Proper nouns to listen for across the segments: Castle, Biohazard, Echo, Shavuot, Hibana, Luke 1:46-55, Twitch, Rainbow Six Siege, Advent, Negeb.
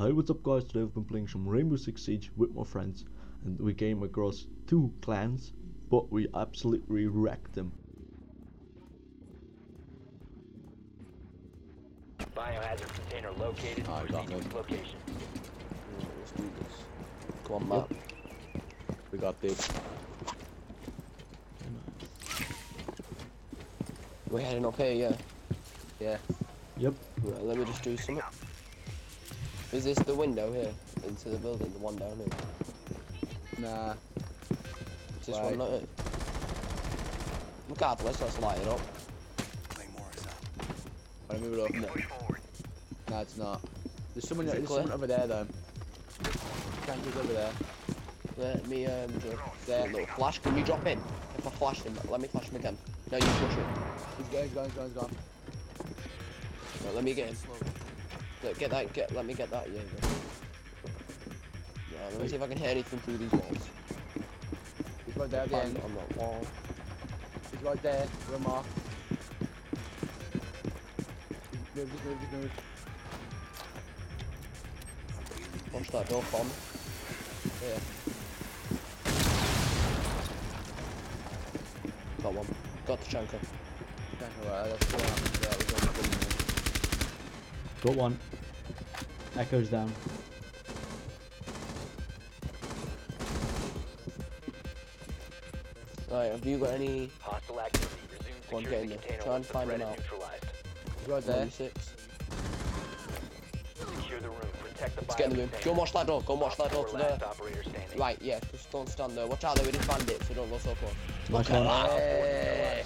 Hi, what's up guys? Today I've been playing some Rainbow Six Siege with my friends and we came across two clans, but we absolutely wrecked them. Biohazard container located. I got no location. Let's do this. Come on, yep. We got this. We're heading up here, yeah. Yeah. Yep. Well, let me just do something. Is this the window here? Into the building, the one down here? Nah. Is this one not it? Regardless, let's light it up. I move it up, innit? Nah, it's not. There's someone over there, though. Tanker's over there. Let me, there, little flash. Can you drop in? If I flash him, let me flash him again. No, you push him. He's gone. Right, let me get him. Look, let me get that, yeah. Yeah, let me see if I can hear anything through these walls. He's right there at the end. On that wall. He's right there, we're marked. Just move. Punch that door, bomb. Yeah. Got one. Got the chunker. Alright, that's what happens, yeah, we're going to come in. Got one. Echo's down. Alright, have you got any hostile activity? Go on, get in there. Try and find him out. Right there. Secure the room. Protect the. Let's get in the room. Go and watch that door. To the right, yeah. Just don't stand there. Watch out there. We didn't find it, so don't go so close. Look at that. Hey.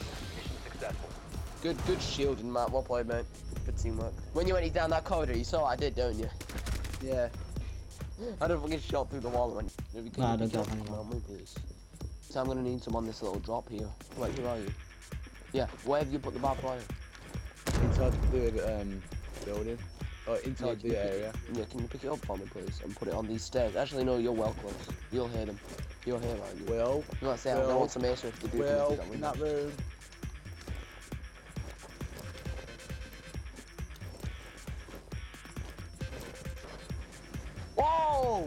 Good shielding, Matt. Well played, mate. Good teamwork. When you went down that corridor, you saw what I did, don't you? Yeah. I don't fucking shot through the wall when I don't get him. So I'm gonna need some on this little drop here. Wait, who are you? Yeah, where have you put the barbed wire? Inside the building. Oh, inside the area. Yeah, can you pick it up for me, please? And put it on these stairs. Actually, no, you're well close. You'll hear them. You're here, aren't you? Well, you might say, I don't want some air swift to do well, in that room.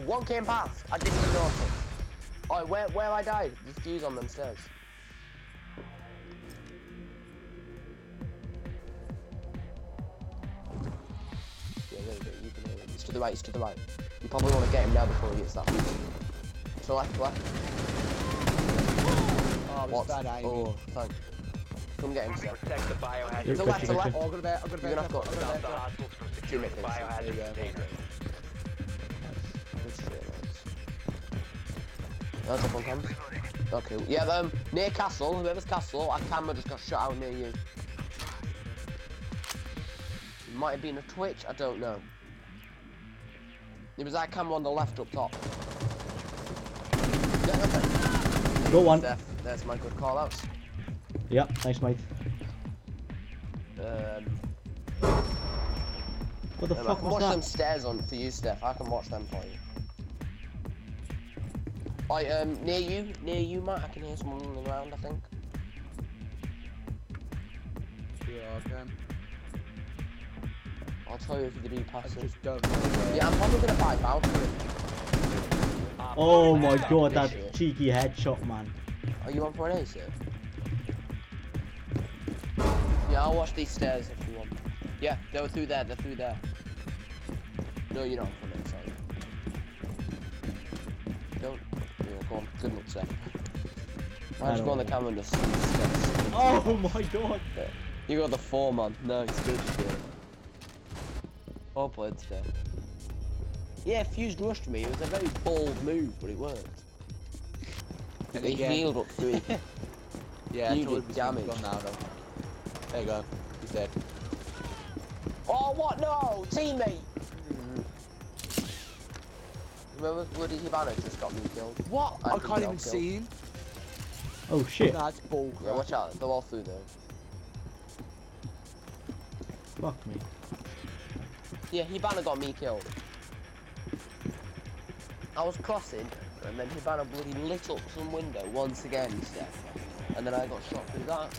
One came past. I didn't even notice. Oh, where I died? Just fuse on them stairs. Yeah, there you go. You can hear him. He's to the right. You probably want to get him now before he gets that. So left. Oh, what? Bad aiming. Oh, thanks. Come get him, sir. Protect the biohazard. To the left. Oh, I'm gonna have got the hostiles from securing the biohazard container. That's up on camera. Okay, yeah, near Castle, whoever's Castle, our camera just got shot out near you. It might have been a Twitch, I don't know. It was our camera on the left up top. Got one. There's my good call outs. Yep, thanks, mate. What the fuck was that? Watch them stairs on for you, Steph. I can watch them for you. Near you, Matt, I can hear someone on the ground, I think. Yeah, I can. I'll tell you if you do pass it. Yeah, I'm probably gonna buy bounce. Oh my god, that cheeky headshot, man. Are you on for an ace, sir? Yeah, I'll watch these stairs if you want. Yeah, they were through there, No, you're not on for an ace, are you? Don't. Go on, good luck, sir. I'll just go on the camera and just see the steps. Oh my god! You got the 4, man. No, it's good. Well played today. Yeah, Fused rushed me. It was a very bold move, but it worked. He healed up 3. Yeah, you did damage. Now, there you go. He's dead. Oh, what? No! Teammate! Remember, bloody Hibana just got me killed. What? I can't even see him. Oh shit. Oh, that's bull crap. Yeah, watch out, they're all through there. Fuck me. Yeah, Hibana got me killed. I was crossing, and then Hibana bloody lit up some window once again, Steph. And then I got shot through that.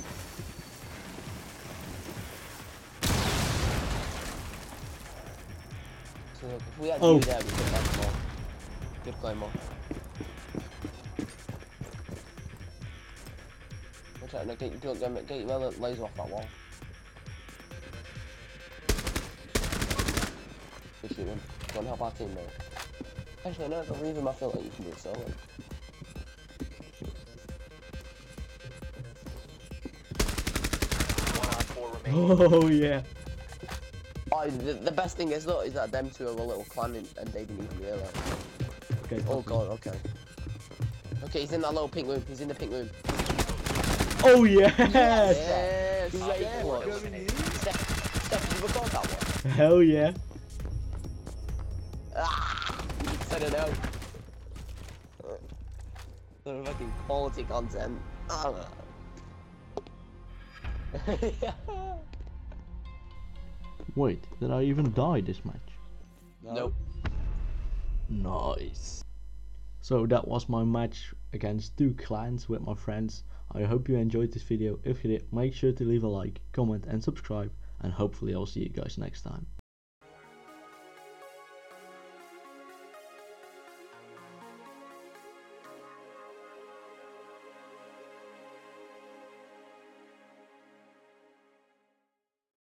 We have to do that with the climb off. Good climb off. Watch out, now get your laser off that wall. Good shooting. Don't help our team, mate. Actually, no, if I leave him, I feel like you can do it solo. Oh, yeah. Oh, the best thing is, though, is that them two are a little clan and they didn't even realize. Okay, oh, God, okay. Okay, he's in that little pink room. He's in the pink room. Oh, yes! Yes! He's like, yeah, what? Steph, did you record that one? Hell yeah. Ah! I don't know. Some fucking quality content. Ah. Wait, did I even die this match? Nope. Nice. So that was my match against two clans with my friends. I hope you enjoyed this video. If you did, make sure to leave a like, comment and subscribe, and hopefully I'll see you guys next time.